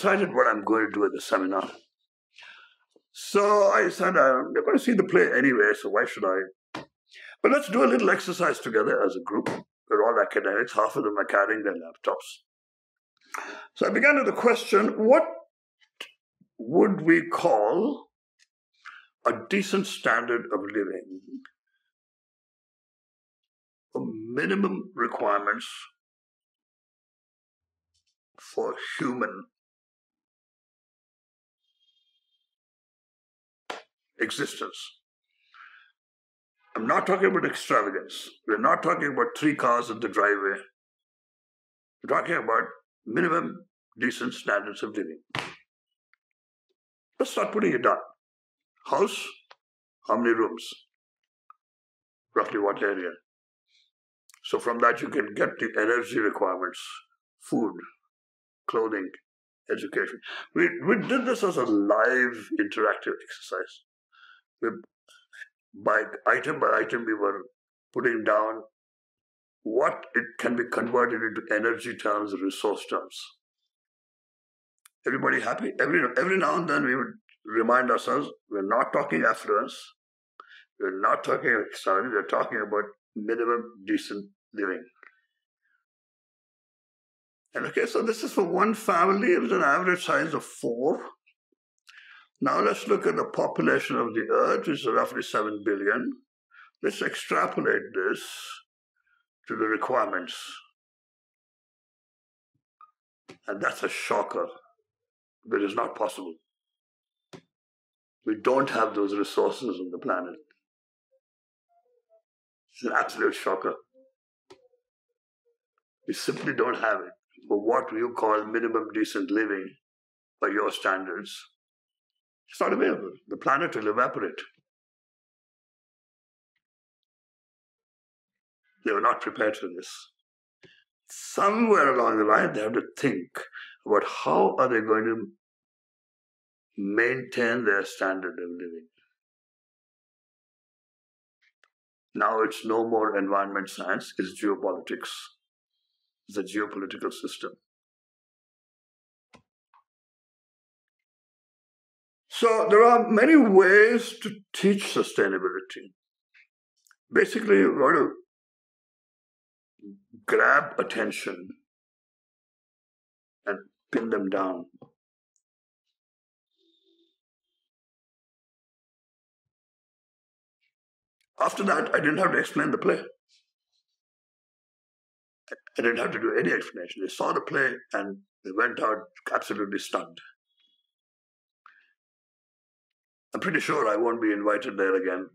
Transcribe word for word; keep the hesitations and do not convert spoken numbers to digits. decided what I'm going to do at the seminar. So I said, I'm going to see the play anyway, so why should I? But let's do a little exercise together as a group. We're all academics. Half of them are carrying their laptops. So I began with the question, what would we call a decent standard of living, a minimum requirements for human existence? I'm not talking about extravagance. We're not talking about three cars in the driveway. We're talking about minimum decent standards of living. Let's start putting it down. House, how many rooms? Roughly what area? So from that you can get the energy requirements, food, clothing, education. We, we did this as a live interactive exercise. We, by item by item, we were putting down what it can be converted into energy terms, resource terms. Everybody happy? Every, every now and then we would remind ourselves, we're not talking affluence, we're not talking extravagance, we're talking about minimum decent living. And okay, so this is for one family. It was an average size of four. Now let's look at the population of the earth, which is roughly seven billion. Let's extrapolate this to the requirements. And that's a shocker, but it's not possible. We don't have those resources on the planet. It's an absolute shocker. We simply don't have it. For what you call minimum decent living by your standards, it's not available. The planet will evaporate. They were not prepared for this. Somewhere along the line, they have to think about how are they going to maintain their standard of living. Now it's no more environment science, it's geopolitics. It's a geopolitical system. So there are many ways to teach sustainability. Basically, you want to grab attention and pin them down. After that, I didn't have to explain the play. I didn't have to do any explanation. They saw the play and they went out absolutely stunned. I'm pretty sure I won't be invited there again.